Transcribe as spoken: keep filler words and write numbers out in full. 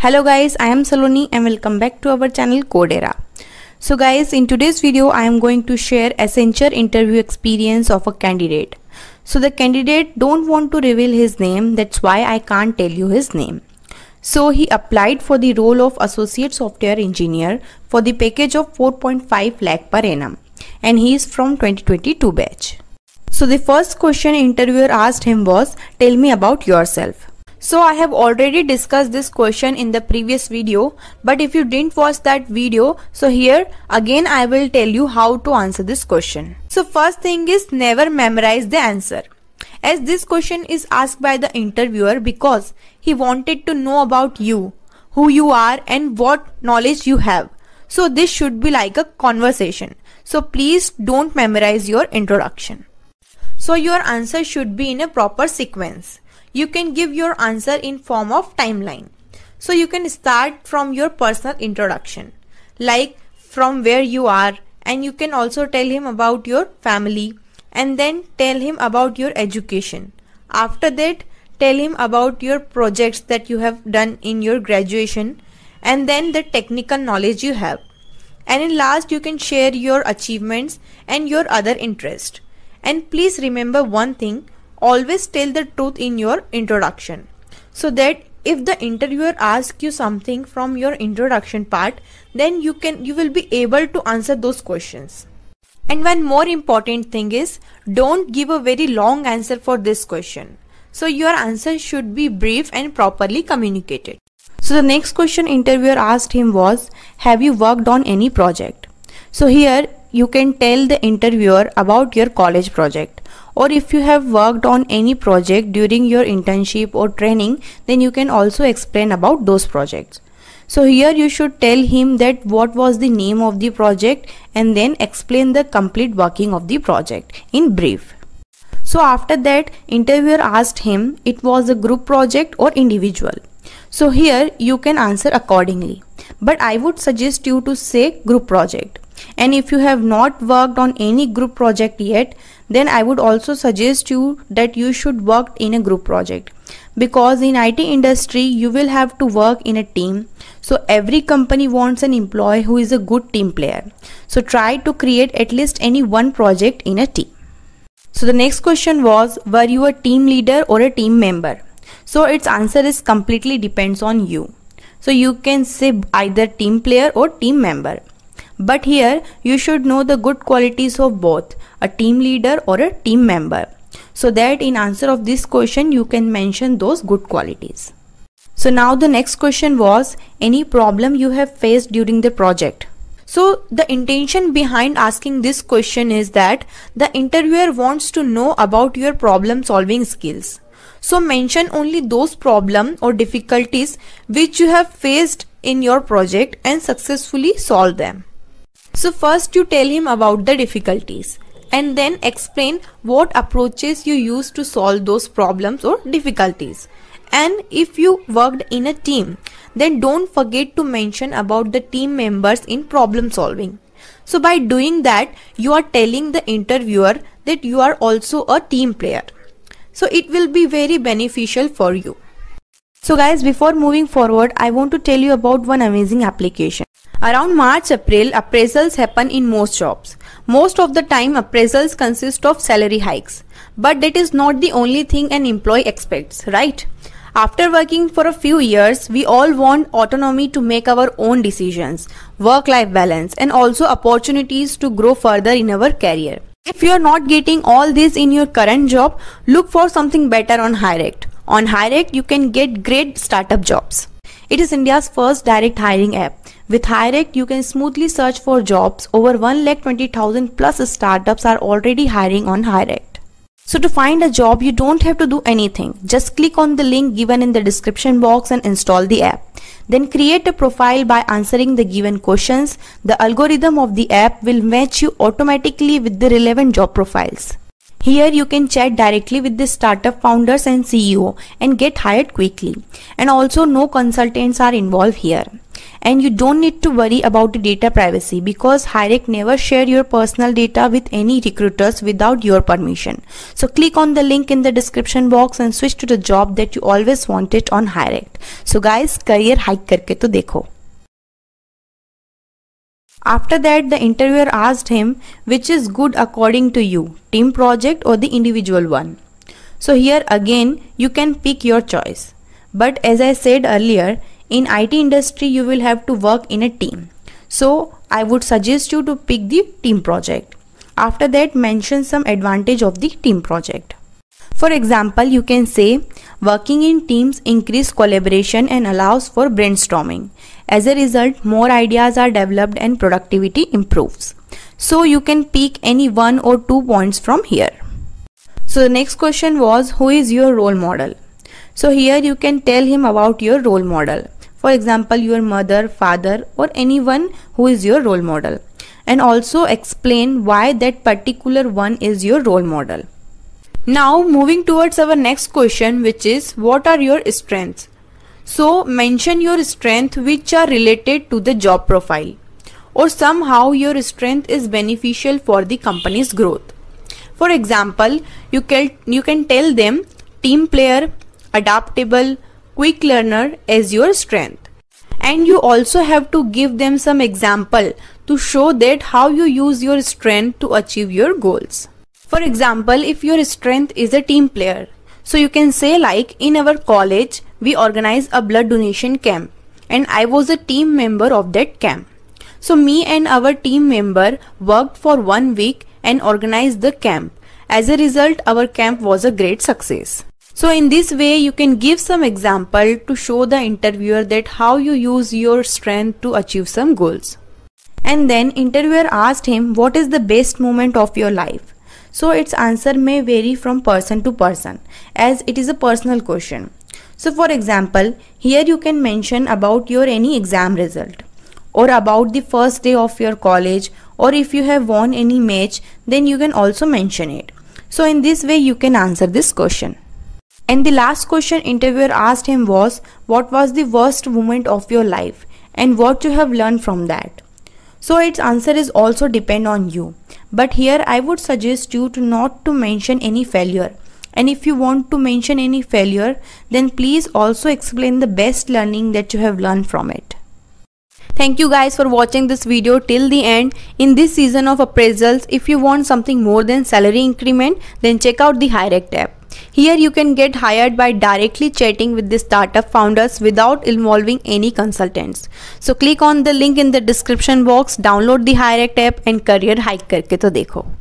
Hello guys, I am Saloni and welcome back to our channel Codera. So guys, in today's video I am going to share essential interview experience of a candidate. So the candidate don't want to reveal his name, that's why I can't tell you his name. So he applied for the role of associate software engineer for the package of four point five lakh per annum and he is from twenty twenty-two batch. So the first question interviewer asked him was, tell me about yourself. So I have already discussed this question in the previous video, but if you didn't watch that video, so here again I will tell you how to answer this question. So first thing is, never memorize the answer, as this question is asked by the interviewer because he wanted to know about you, who you are and what knowledge you have. So this should be like a conversation. So please don't memorize your introduction. So your answer should be in a proper sequence. You can give your answer in form of timeline. So you can start from your personal introduction, like from where you are, and you can also tell him about your family and then tell him about your education. After that, tell him about your projects that you have done in your graduation and then the technical knowledge you have. And in last, you can share your achievements and your other interest. And please remember one thing, always tell the truth in your introduction, so that if the interviewer asks you something from your introduction part, then you can you will be able to answer those questions. And one more important thing is, don't give a very long answer for this question. So your answer should be brief and properly communicated. So the next question interviewer asked him was, have you worked on any project? So here you can tell the interviewer about your college project, or if you have worked on any project during your internship or training, then you can also explain about those projects. So here you should tell him that what was the name of the project and then explain the complete working of the project in brief. So after that, interviewer asked him, it was a group project or individual? So here you can answer accordingly, but I would suggest you to say group project. And if you have not worked on any group project yet, then I would also suggest you that you should work in a group project, because in I T industry you will have to work in a team. So every company wants an employee who is a good team player. So try to create at least any one project in a team. So the next question was, were you a team leader or a team member? So its answer is completely depends on you. So you can say either team player or team member. But here you should know the good qualities of both a team leader or a team member, so that in answer of this question you can mention those good qualities. So now the next question was, any problem you have faced during the project? So the intention behind asking this question is that the interviewer wants to know about your problem solving skills. So mention only those problems or difficulties which you have faced in your project and successfully solve them. So first you tell him about the difficulties and then explain what approaches you use to solve those problems or difficulties. And if you worked in a team, then don't forget to mention about the team members in problem solving. So by doing that, you are telling the interviewer that you are also a team player. So it will be very beneficial for you. So guys, before moving forward, I want to tell you about one amazing application. Around March April, appraisals happen in most jobs. Most of the time appraisals consist of salary hikes, but that is not the only thing an employee expects, right? After working for a few years, we all want autonomy to make our own decisions, work-life balance and also opportunities to grow further in our career. If you are not getting all this in your current job, look for something better on Hirect. On Hirect, you can get great startup jobs. It is India's first direct hiring app. With Hirect, you can smoothly search for jobs. Over one lakh twenty thousand plus startups are already hiring on Hirect. So to find a job, you don't have to do anything. Just click on the link given in the description box and install the app. Then create a profile by answering the given questions. The algorithm of the app will match you automatically with the relevant job profiles. Here you can chat directly with the startup founders and C E O and get hired quickly. And also no consultants are involved here. and you don't need to worry about the data privacy because Hirect never share your personal data with any recruiters without your permission. So click on the link in the description box and switch to the job that you always wanted on Hirect. So guys, career hike karke to dekho. After that, the interviewer asked him, which is good according to you, team project or the individual one? So here again, you can pick your choice. But as I said earlier, in I T industry, you will have to work in a team. So I would suggest you to pick the team project. After that, mention some advantage of the team project. For example, you can say, working in teams increase collaboration and allows for brainstorming. As a result, more ideas are developed and productivity improves. So you can pick any one or two points from here. So the next question was, who is your role model? So here you can tell him about your role model. For example, your mother, father, or anyone who is your role model. And also explain why that particular one is your role model. Now moving towards our next question, which is, what are your strengths? So mention your strengths which are related to the job profile or somehow your strength is beneficial for the company's growth. For example, you can, you can tell them team player, adaptable, quick learner as your strength. And you also have to give them some example to show that how you use your strength to achieve your goals. For example, if your strength is a team player, so you can say like, in our college, we organized a blood donation camp and I was a team member of that camp. So me and our team member worked for one week and organized the camp. As a result, our camp was a great success. So in this way, you can give some example to show the interviewer that how you use your strength to achieve some goals. And then interviewer asked him, what is the best moment of your life? So its answer may vary from person to person as it is a personal question. So for example, here you can mention about your any exam result or about the first day of your college, or if you have won any match, then you can also mention it. So in this way, you can answer this question. And the last question interviewer asked him was, what was the worst moment of your life and what you have learned from that? So its answer is also depend on you. But here I would suggest you to not to mention any failure. And if you want to mention any failure, then please also explain the best learning that you have learned from it. Thank you guys for watching this video till the end. In this season of appraisals, if you want something more than salary increment, then check out the Hirect app. Here you can get hired by directly chatting with the startup founders without involving any consultants. So click on the link in the description box, download the Hirect app and career hike karke to dekho.